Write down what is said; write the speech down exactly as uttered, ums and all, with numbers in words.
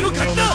の勝ちだ。